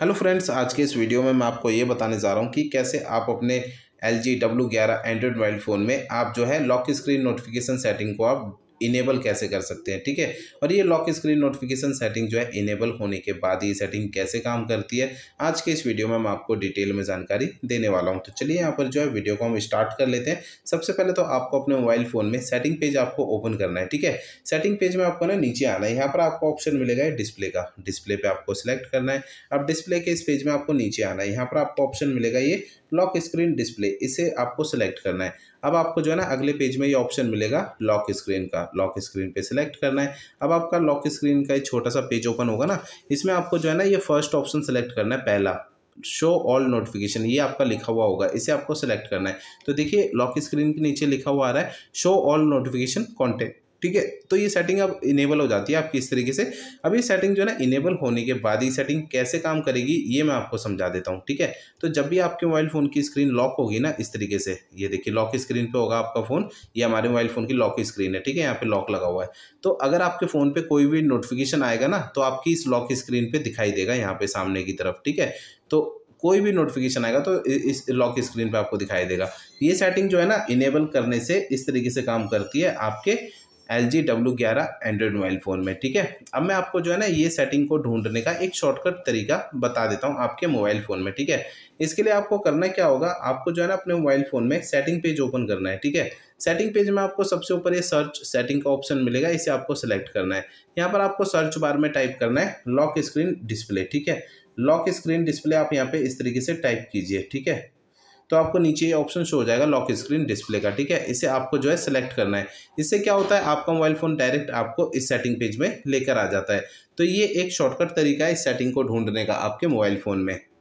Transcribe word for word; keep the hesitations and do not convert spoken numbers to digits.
Hello friends, आज के इस वीडियो में मैं आपको ये बताने जा रहा हूँ कि कैसे आप अपने L G W eleven Android mobile phone में आप जो है लॉक स्क्रीन नोटिफिकेशन सेटिंग को आप इनेबल कैसे कर सकते हैं। ठीक है, और ये लॉक स्क्रीन नोटिफिकेशन सेटिंग जो है इनेबल होने के बाद ये सेटिंग कैसे काम करती है, आज के इस वीडियो में मैं आपको डिटेल में जानकारी देने वाला हूं। तो चलिए यहाँ पर जो है वीडियो को हम स्टार्ट कर लेते हैं। सबसे पहले तो आपको अपने मोबाइल फ़ोन में सेटिंग पेज आपको ओपन करना है। ठीक है, सेटिंग पेज में आपको ना नीचे आना है। यहाँ पर आपको ऑप्शन मिलेगा डिस्प्ले का, डिस्प्ले पर आपको सिलेक्ट करना है। अब डिस्प्ले के इस पेज में आपको नीचे आना है। यहाँ पर आपको ऑप्शन मिलेगा ये लॉक स्क्रीन डिस्प्ले, इसे आपको सिलेक्ट करना है। अब आपको जो है ना अगले पेज में ये ऑप्शन मिलेगा लॉक स्क्रीन का, लॉक स्क्रीन पे सिलेक्ट करना है। अब आपका लॉक स्क्रीन का एक छोटा सा पेज ओपन होगा ना, इसमें आपको जो है ना ये फर्स्ट ऑप्शन सिलेक्ट करना है, पहला शो ऑल नोटिफिकेशन, ये आपका लिखा हुआ होगा, इसे आपको सिलेक्ट करना है। तो देखिए लॉक स्क्रीन के नीचे लिखा हुआ आ रहा है शो ऑल नोटिफिकेशन कॉन्टेक्ट। ठीक है, तो ये सेटिंग अब इनेबल हो जाती है आपकी इस तरीके से। अब ये सेटिंग जो है ना इनेबल होने के बाद ये सेटिंग कैसे काम करेगी ये मैं आपको समझा देता हूँ। ठीक है, तो जब भी आपके मोबाइल फ़ोन की स्क्रीन लॉक होगी ना इस तरीके से, ये देखिए लॉक स्क्रीन पे होगा आपका फ़ोन, ये हमारे मोबाइल फ़ोन की लॉक स्क्रीन है। ठीक है, यहाँ पर लॉक लगा हुआ है। तो अगर आपके फ़ोन पर कोई भी नोटिफिकेशन आएगा ना तो आपकी इस लॉक स्क्रीन पर दिखाई देगा, यहाँ पर सामने की तरफ। ठीक है, तो कोई भी नोटिफिकेशन आएगा तो इस लॉक स्क्रीन पे आपको दिखाई देगा। ये सेटिंग जो है ना इनेबल करने से इस तरीके से काम करती है आपके L G W eleven Android mobile phone में। ठीक है, अब मैं आपको जो है ना ये सेटिंग को ढूंढने का एक शॉर्टकट तरीका बता देता हूँ आपके मोबाइल फ़ोन में। ठीक है, इसके लिए आपको करना क्या होगा, आपको जो है ना अपने मोबाइल फ़ोन में सेटिंग पेज ओपन करना है। ठीक है, सेटिंग पेज में आपको सबसे ऊपर ये सर्च सेटिंग का ऑप्शन मिलेगा, इसे आपको सेलेक्ट करना है। यहाँ पर आपको सर्च बार में टाइप करना है लॉक स्क्रीन डिस्प्ले। ठीक है, लॉक स्क्रीन डिस्प्ले आप यहाँ पर इस तरीके से टाइप कीजिए। ठीक है, तो आपको नीचे ये ऑप्शन शो हो जाएगा लॉक स्क्रीन डिस्प्ले का। ठीक है, इसे आपको जो है सेलेक्ट करना है। इससे क्या होता है, आपका मोबाइल फ़ोन डायरेक्ट आपको इस सेटिंग पेज में लेकर आ जाता है। तो ये एक शॉर्टकट तरीका है इस सेटिंग को ढूंढने का आपके मोबाइल फ़ोन में।